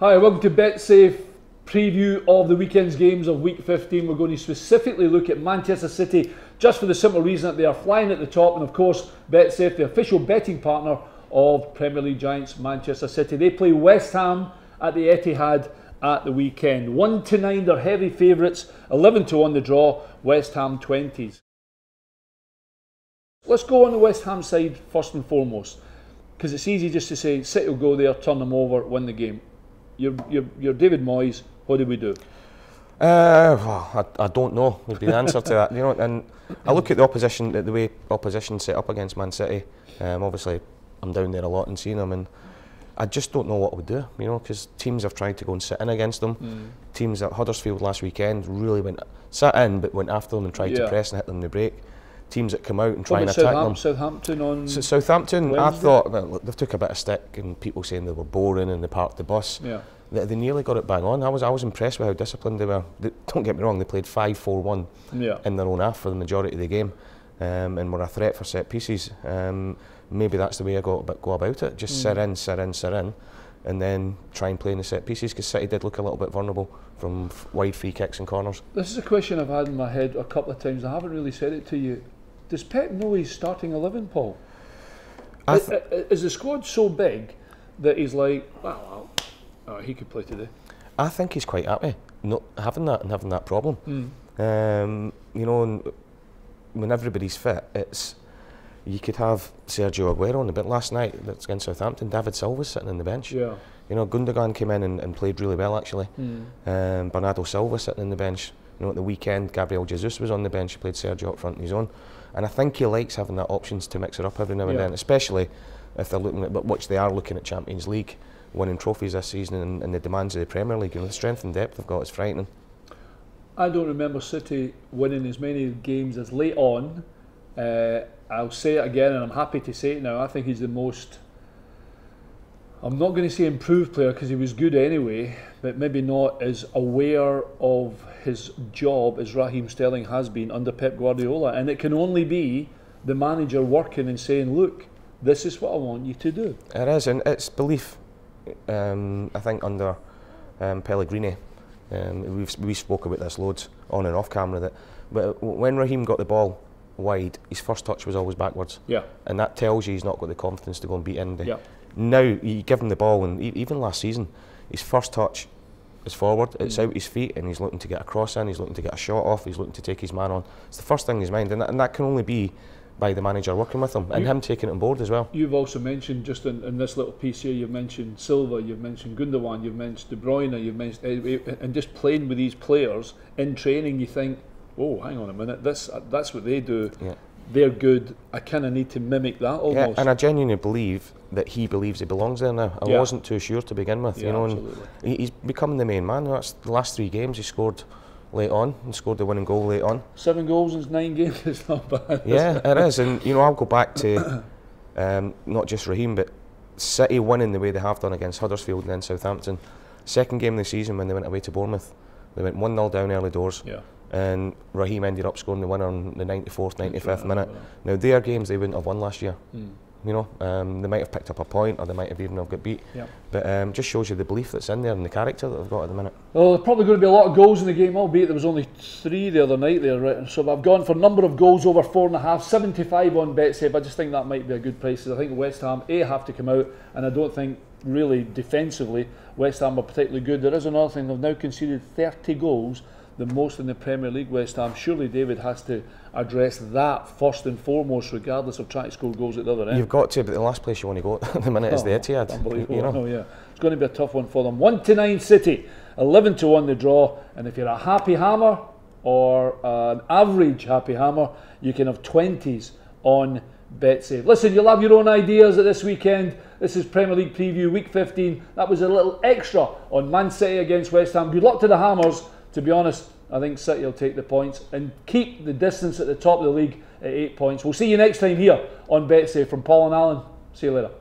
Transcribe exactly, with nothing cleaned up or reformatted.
Hi, welcome to BetSafe preview of the weekend's games of week fifteen. We're going to specifically look at Manchester City just for the simple reason that they are flying at the top, and of course BetSafe, the official betting partner of Premier League giants Manchester City. They play West Ham at the Etihad at the weekend. one to nine, they're heavy favourites, eleven to one the draw, West Ham twenties. Let's go on the West Ham side first and foremost, because it's easy just to say City will go there, turn them over, win the game. You're, you're, you're David Moyes, what did we do? Uh, well, I, I don't know would be the answer to that. You know, and I look at the opposition, the way opposition set up against Man City. Um, obviously, I'm down there a lot and seeing them, and I just don't know what I would do. You know, because teams have tried to go and sit in against them. Mm. Teams at Huddersfield last weekend really went sat in, but went after them and tried yeah. to press and hit them in the break. Teams that come out and try and attack them. Southampton on so Southampton, Wednesday? I thought, well, look, they took a bit of stick and people saying they were boring and they parked the bus. Yeah. They, they nearly got it bang on. I was I was impressed with how disciplined they were. They, don't get me wrong, they played five four one yeah. in their own half for the majority of the game, um, and were a threat for set pieces. Um, maybe that's the way I go, go about it. Just mm. sit in, sit in, sit in, and then try and play in the set pieces, because City did look a little bit vulnerable from f wide free kicks and corners. This is a question I've had in my head a couple of times. I haven't really said it to you. Does Pep know he's starting eleven, Paul? Is, is the squad so big that he's like, well, oh, he could play today? I think he's quite happy not having that and having that problem. Mm. Um, you know, when everybody's fit, it's you could have Sergio Aguero on the bench. Last night, that's against Southampton, David Silva was sitting on the bench. Yeah. You know, Gundogan came in and, and played really well, actually. Mm. Um, Bernardo Silva sitting on the bench. You know, at the weekend, Gabriel Jesus was on the bench. He played Sergio up front on his own. And I think he likes having that options to mix it up every now and yeah. then, especially if they're looking at, but which they are looking at Champions League, winning trophies this season, and, and the demands of the Premier League. You know, the strength and depth they've got is frightening. I don't remember City winning as many games as late on. Uh, I'll say it again, and I'm happy to say it now. I think he's the most, I'm not going to say improved player because he was good anyway, but maybe not as aware of his job as Raheem Sterling has been under Pep Guardiola. And it can only be the manager working and saying, look, this is what I want you to do. It is, and it's belief. Um, I think under um, Pellegrini, um, we've, we spoke about this loads on and off camera, that but when Raheem got the ball wide, his first touch was always backwards. Yeah. And that tells you he's not got the confidence to go and beat anybody. Yeah. Now, you give him the ball, and even last season, his first touch is forward, it's mm. out his feet, and he's looking to get a cross in, he's looking to get a shot off, he's looking to take his man on. It's the first thing in his mind, and that, and that can only be by the manager working with him, you, and him taking it on board as well. You've also mentioned, just in, in this little piece here, you've mentioned Silva, you've mentioned Gundogan, you've mentioned De Bruyne, you've mentioned, and just playing with these players in training, you think, oh, hang on a minute, this, that's what they do. Yeah. They're good, I kind of need to mimic that almost. Yeah, and I genuinely believe that he believes he belongs there now. I yeah. wasn't too sure to begin with, yeah, you know, and he's becoming the main man. That's the last three games he scored late on, and scored the winning goal late on. Seven goals in nine games is not bad. Yeah, it is, and you know, I'll go back to um, not just Raheem, but City winning the way they have done against Huddersfield and then Southampton. Second game of the season when they went away to Bournemouth, they went one nil down early doors. Yeah. And Raheem ended up scoring the winner on the ninety-fourth, ninety-fifth minute. Now, their games they wouldn't have won last year. Mm. You know, um, they might have picked up a point, or they might have even have got beat. Yep. But um, just shows you the belief that's in there and the character that they've got at the minute. Well, there's probably going to be a lot of goals in the game, albeit there was only three the other night there, right? So I've gone for number of goals over four and a half, seventy-five on BetSafe. I just think that might be a good price. I think West Ham A have to come out, and I don't think really defensively West Ham are particularly good. There is another thing, they've now conceded thirty goals, the most in the Premier League, West Ham. Surely David has to address that first and foremost, regardless of trying to score goals at the other end. You've got to, but the last place you want to go at the minute oh, is the Etihad. Unbelievable, you know? No, yeah. It's going to be a tough one for them. one to nine City, eleven to one the draw, and if you're a happy hammer or an average happy hammer, you can have twenties on BetSafe. Listen, you'll have your own ideas at this weekend. This is Premier League preview, week fifteen. That was a little extra on Man City against West Ham. Good luck to the Hammers. To be honest, I think City will take the points and keep the distance at the top of the league at eight points. We'll see you next time here on BetSafe. From Paul and Alan, see you later.